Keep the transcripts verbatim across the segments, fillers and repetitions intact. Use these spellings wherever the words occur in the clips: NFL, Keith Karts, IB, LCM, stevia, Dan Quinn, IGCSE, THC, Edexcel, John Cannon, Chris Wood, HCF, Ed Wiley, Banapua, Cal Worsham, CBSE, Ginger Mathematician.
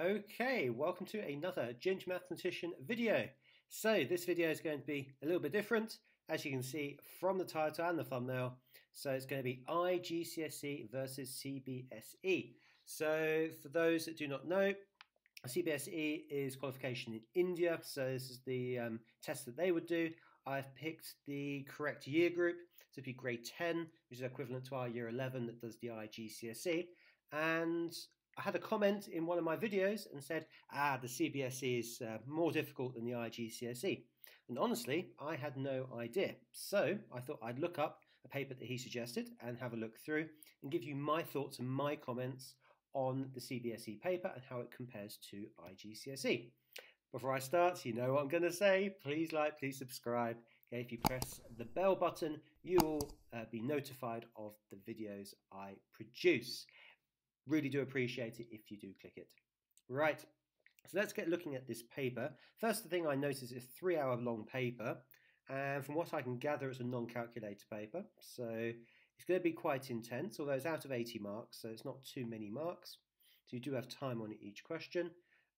Okay, welcome to another Ginger Mathematician video. So this video is going to be a little bit different, as you can see from the title and the thumbnail. So it's going to be I G C S E versus C B S E. So for those that do not know, C B S E is qualification in India, so this is the um, test that they would do. I've picked the correct year group, so it'd be grade ten, which is equivalent to our year eleven that does the I G C S E. And I had a comment in one of my videos and said, ah, the C B S E is uh, more difficult than the I G C S E. And honestly, I had no idea. So I thought I'd look up a paper that he suggested and have a look through and give you my thoughts and my comments on the C B S E paper and how it compares to I G C S E. Before I start, you know what I'm going to say. Please like, please subscribe. Okay, if you press the bell button, you will uh, be notified of the videos I produce. Really do appreciate it if you do click it. Right, so let's get looking at this paper. First thing I notice is a three hour long paper, and from what I can gather it's a non-calculator paper, so it's going to be quite intense, although it's out of eighty marks, so it's not too many marks, so you do have time on each question.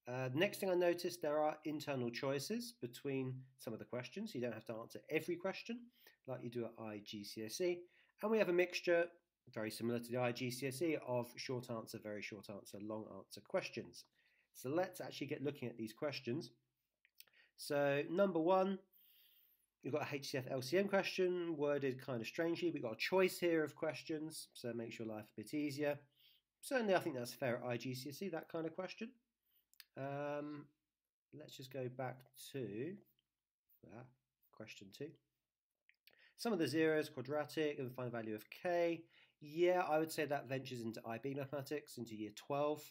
Uh, the next thing I noticed, there are internal choices between some of the questions, so you don't have to answer every question like you do at I G C S E, and we have a mixture very similar to the I G C S E of short answer, very short answer, long answer questions. So let's actually get looking at these questions. So number one, you've got a H C F L C M question, worded kind of strangely. We've got a choice here of questions, so it makes your life a bit easier. Certainly I think that's fair at I G C S E, that kind of question. Um, let's just go back to that, question two. Sum of the zeros, quadratic, and find the value of k. Yeah, I would say that ventures into I B mathematics, into year twelve,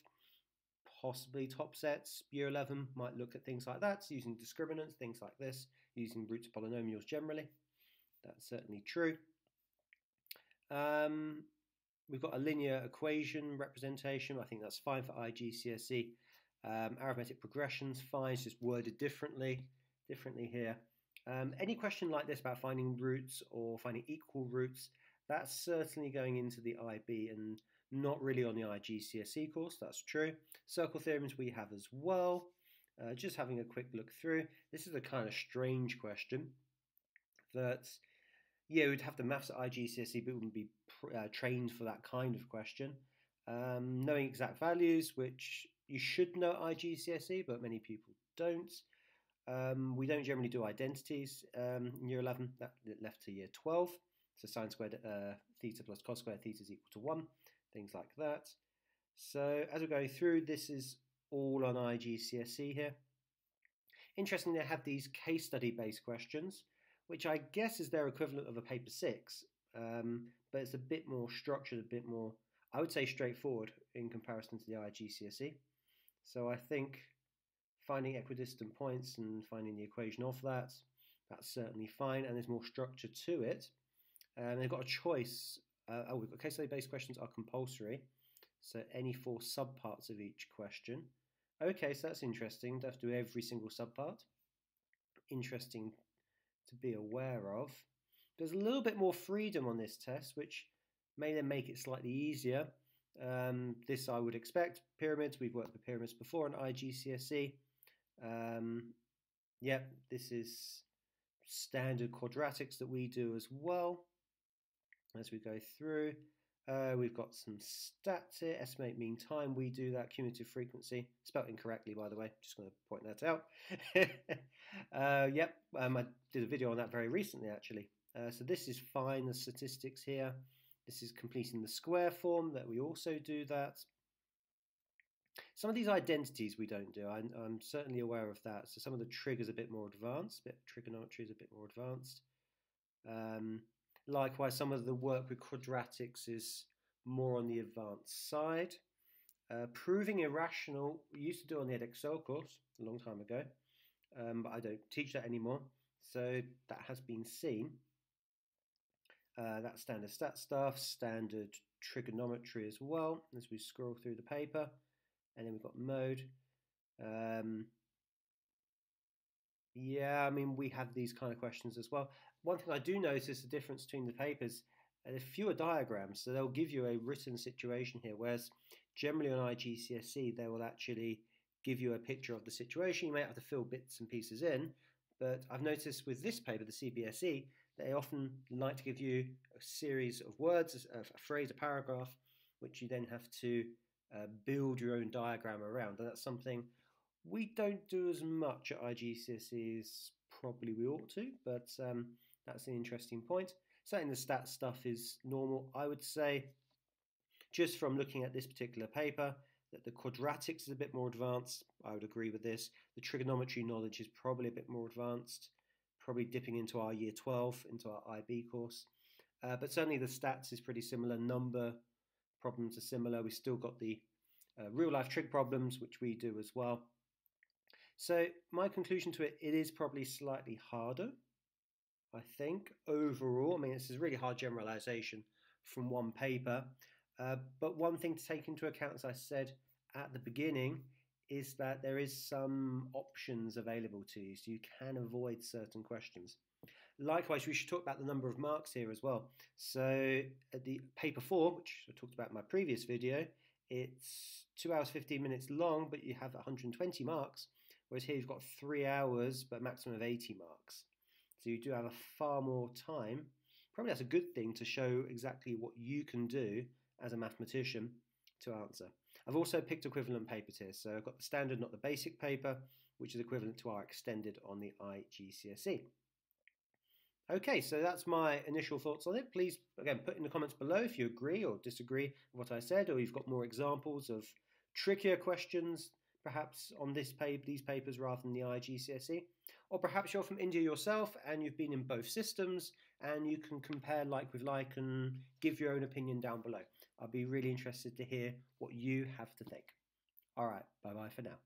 possibly top sets. Year eleven might look at things like that, so using discriminants, things like this, using roots of polynomials generally. That's certainly true. Um, we've got a linear equation representation. I think that's fine for I G C S E. Um, arithmetic progressions, fine. It's just worded differently, differently here. Um, any question like this about finding roots or finding equal roots, that's certainly going into the I B and not really on the I G C S E course, that's true. Circle theorems we have as well. Uh, just having a quick look through. This is a kind of strange question that, yeah, we'd have the maths at I G C S E, but wouldn't be pr uh, trained for that kind of question. Um, knowing exact values, which you should know at I G C S E, but many people don't. Um, we don't generally do identities um, in year eleven, that left to year twelve, so sine squared uh, theta plus cos squared theta is equal to one, things like that. So as we're going through, this is all on I G C S E here. Interestingly, they have these case study based questions, which I guess is their equivalent of a paper six, um, but it's a bit more structured, a bit more, I would say, straightforward in comparison to the I G C S E. So I think finding equidistant points and finding the equation of that, that's certainly fine, and there's more structure to it. And they've got a choice. Uh, oh, we've got case study based questions are compulsory, so any four subparts of each question. Okay, so that's interesting. Don't have to do every single subpart. Interesting to be aware of. There's a little bit more freedom on this test, which may then make it slightly easier. Um, this I would expect. Pyramids, we've worked with pyramids before in I G C S E. Um, yeah, this is standard quadratics that we do as well as we go through. Uh, we've got some stats here, estimate mean time, we do that, cumulative frequency, spelled incorrectly by the way, just going to point that out. uh, yep, um, I did a video on that very recently actually. Uh, so this is fine, the statistics here, this is completing the square form that we also do that. Some of these identities we don't do, I'm, I'm certainly aware of that. So some of the triggers a bit more advanced, a bit trigonometry is a bit more advanced. Um, likewise, some of the work with quadratics is more on the advanced side. Uh, proving irrational, we used to do on the Edexcel course a long time ago, um, but I don't teach that anymore. So that has been seen. Uh, that's standard stat stuff, standard trigonometry as well, as we scroll through the paper. And then we've got mode. Um, yeah, I mean, we have these kind of questions as well. One thing I do notice is the difference between the papers. There's fewer diagrams, so they'll give you a written situation here, whereas generally on I G C S E, they will actually give you a picture of the situation. You may have to fill bits and pieces in, but I've noticed with this paper, the C B S E, they often like to give you a series of words, a phrase, a paragraph, which you then have to uh, build your own diagram around. And that's something we don't do as much at I G C S Es. Probably we ought to, but um, that's an interesting point. Certainly the stats stuff is normal. I would say, just from looking at this particular paper, that the quadratics is a bit more advanced. I would agree with this. The trigonometry knowledge is probably a bit more advanced, probably dipping into our year twelve, into our I B course. Uh, but certainly the stats is pretty similar. Number problems are similar. We've still got the uh, real-life trig problems, which we do as well. So my conclusion to it, it is probably slightly harder, I think, overall. I mean, this is a really hard generalization from one paper. Uh, but one thing to take into account, as I said at the beginning, is that there is some options available to you, so you can avoid certain questions. Likewise, we should talk about the number of marks here as well. So at the paper four, which I talked about in my previous video, it's two hours fifteen minutes long, but you have one hundred twenty marks, whereas here you've got three hours but a maximum of eighty marks. So you do have a far more time. Probably that's a good thing to show exactly what you can do as a mathematician to answer. I've also picked equivalent papers here, so I've got the standard, not the basic paper, which is equivalent to our extended on the I G C S E. Okay, so that's my initial thoughts on it. Please, again, put in the comments below if you agree or disagree with what I said, or you've got more examples of trickier questions, perhaps on this paper, these papers rather than the I G C S E. Or perhaps you're from India yourself and you've been in both systems and you can compare like with like and give your own opinion down below. I'd be really interested to hear what you have to think. All right, bye-bye for now.